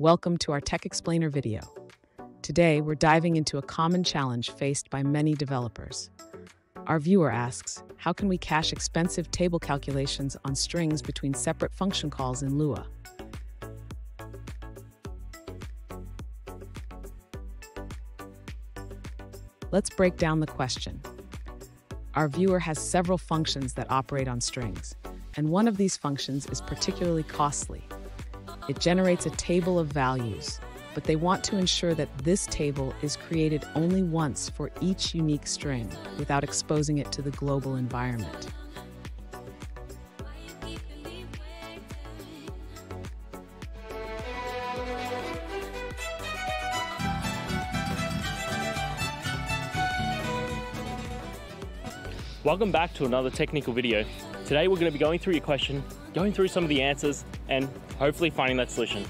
Welcome to our Tech Explainer video. Today, we're diving into a common challenge faced by many developers. Our viewer asks, how can we cache expensive table calculations on strings between separate function calls in Lua? Let's break down the question. Our viewer has several functions that operate on strings, and one of these functions is particularly costly. It generates a table of values, but they want to ensure that this table is created only once for each unique string without exposing it to the global environment. Welcome back to another technical video. Today we're going to be going through your question, going through some of the answers, and hopefully finding that solution.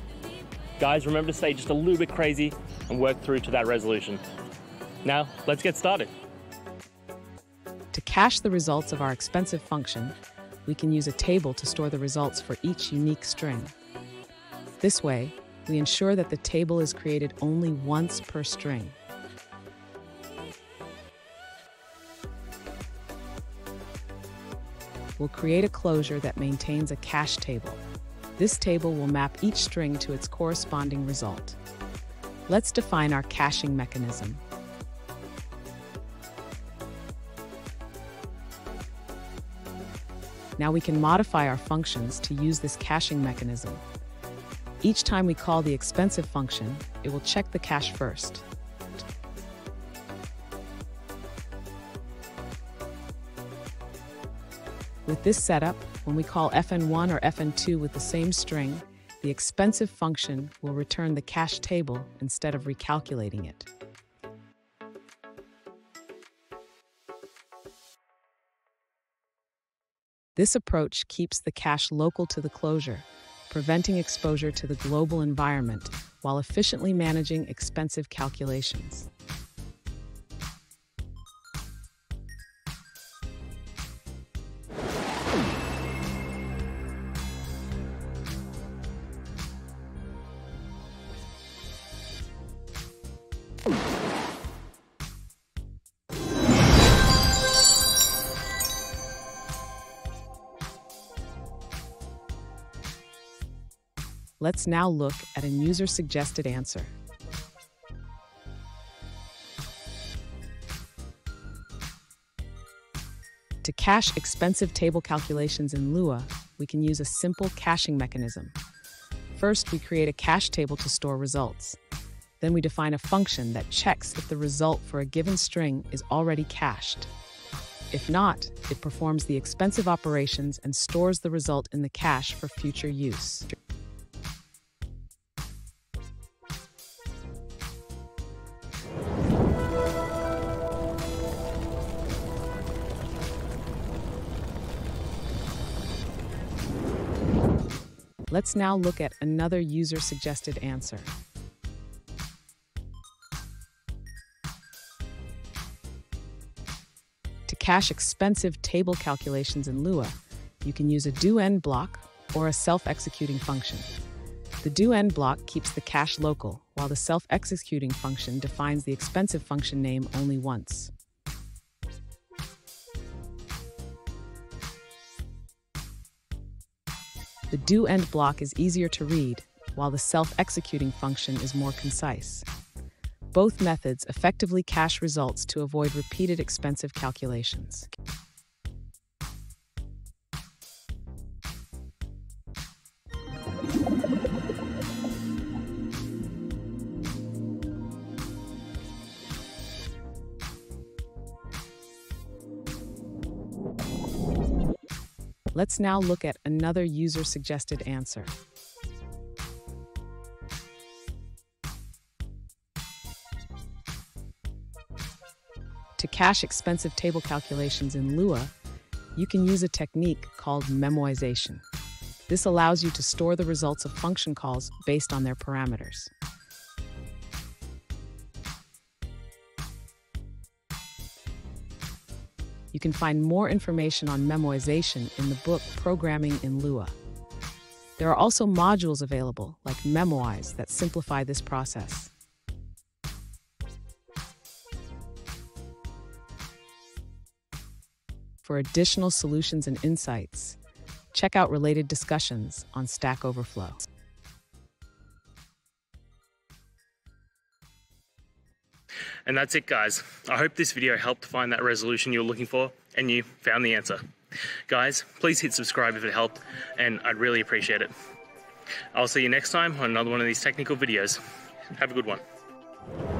Guys, remember to stay just a little bit crazy and work through to that resolution. Now, let's get started. To cache the results of our expensive function, we can use a table to store the results for each unique string. This way, we ensure that the table is created only once per string. We'll create a closure that maintains a cache table. This table will map each string to its corresponding result. Let's define our caching mechanism. Now we can modify our functions to use this caching mechanism. Each time we call the expensive function, it will check the cache first. With this setup, when we call fn1 or fn2 with the same string, the expensive function will return the cache table instead of recalculating it. This approach keeps the cache local to the closure, preventing exposure to the global environment while efficiently managing expensive calculations. Let's now look at a user-suggested answer. To cache expensive table calculations in Lua, we can use a simple caching mechanism. First, we create a cache table to store results. Then we define a function that checks if the result for a given string is already cached. If not, it performs the expensive operations and stores the result in the cache for future use. Let's now look at another user-suggested answer. To cache expensive table calculations in Lua, you can use a doEnd block or a self-executing function. The doEnd block keeps the cache local, while the self-executing function defines the expensive function name only once. The doEnd block is easier to read, while the self-executing function is more concise. Both methods effectively cache results to avoid repeated expensive calculations. Let's now look at another user-suggested answer. To cache expensive table calculations in Lua, you can use a technique called memoization. This allows you to store the results of function calls based on their parameters. You can find more information on memoization in the book Programming in Lua. There are also modules available, like Memoize, that simplify this process. For additional solutions and insights, check out related discussions on Stack Overflow. And that's it, guys. I hope this video helped find that resolution you're looking for and you found the answer. Guys, please hit subscribe if it helped, and I'd really appreciate it. I'll see you next time on another one of these technical videos. Have a good one.